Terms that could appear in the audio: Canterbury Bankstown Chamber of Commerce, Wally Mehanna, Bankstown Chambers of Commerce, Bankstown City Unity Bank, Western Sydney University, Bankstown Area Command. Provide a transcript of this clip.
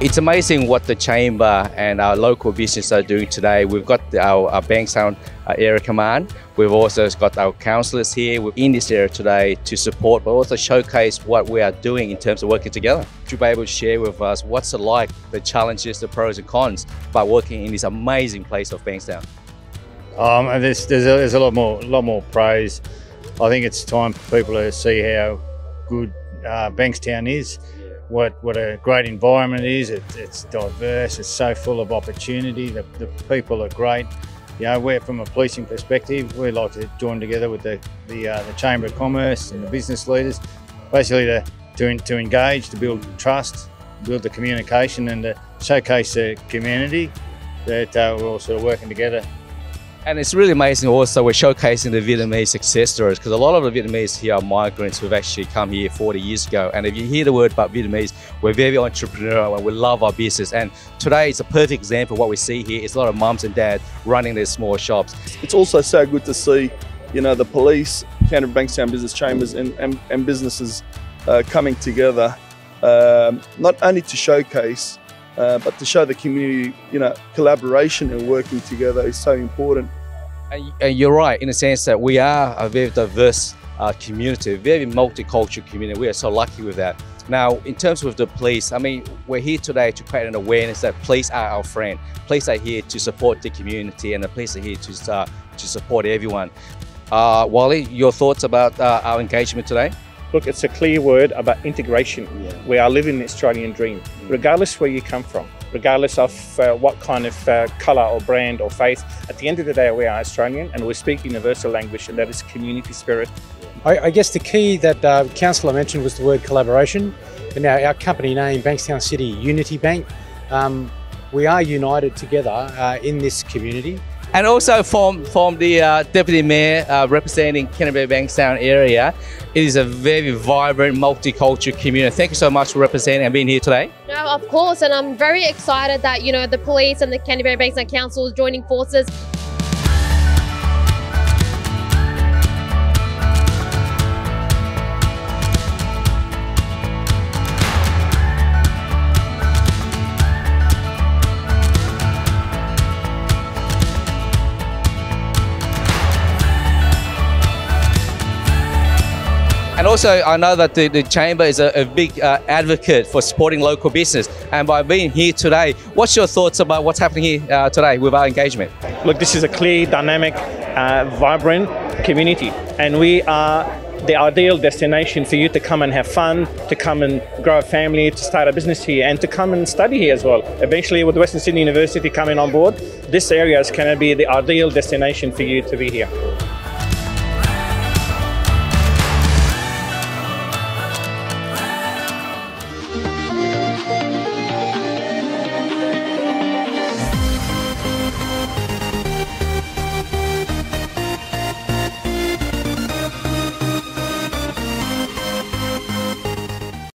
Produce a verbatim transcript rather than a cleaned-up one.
It's amazing what the Chamber and our local business are doing today. We've got our, our Bankstown Area Command. We've also got our councillors here in this area today to support, but also showcase what we are doing in terms of working together. To be able to share with us what's it like, the challenges, the pros and cons, by working in this amazing place of Bankstown. Um, and there's, there's, a, there's a lot more, lot more praise. I think it's time for people to see how good uh, Bankstown is. What, what a great environment it is. It, it's diverse, it's so full of opportunity, the, the people are great. You know, we're from a policing perspective, we like to join together with the, the, uh, the Chamber of Commerce and the business leaders, basically to, to, to engage, to build trust, build the communication and to showcase the community that uh, we're all sort of working together. And it's really amazing also we're showcasing the Vietnamese success stories, because a lot of the Vietnamese here are migrants who've actually come here forty years ago. And if you hear the word about Vietnamese, we're very entrepreneurial and we love our business. And today it's a perfect example of what we see here. It's a lot of mums and dads running their small shops. It's also so good to see, you know, the police, Canterbury Bankstown Business Chambers and, and, and businesses uh, coming together, um, not only to showcase Uh, but to show the community, you know, collaboration and working together is so important. And, and you're right, in a sense that we are a very diverse uh, community, very multicultural community. We are so lucky with that. Now, in terms of the police, I mean, we're here today to create an awareness that police are our friend. Police are here to support the community, and the police are here to, uh, to support everyone. Uh, Wally, your thoughts about uh, our engagement today? Look, it's a clear word about integration. Yeah. We are living the Australian dream, regardless where you come from, regardless of uh, what kind of uh, colour or brand or faith. At the end of the day, we are Australian and we speak universal language, and that is community spirit. I, I guess the key that uh, Councillor mentioned was the word collaboration. And our, our company name, Bankstown City Unity Bank, um, we are united together uh, in this community. And also from, from the uh, Deputy Mayor uh, representing Canterbury Bankstown area, it is a very vibrant, multicultural community. Thank you so much for representing and being here today. No, of course, and I'm very excited that, you know, the police and the Canterbury Bankstown Council is joining forces. And also, I know that the, the Chamber is a, a big uh, advocate for supporting local business. And by being here today, what's your thoughts about what's happening here uh, today with our engagement? Look, this is a clear, dynamic, uh, vibrant community. And we are the ideal destination for you to come and have fun, to come and grow a family, to start a business here, and to come and study here as well. Eventually, with Western Sydney University coming on board, this area is going to be the ideal destination for you to be here.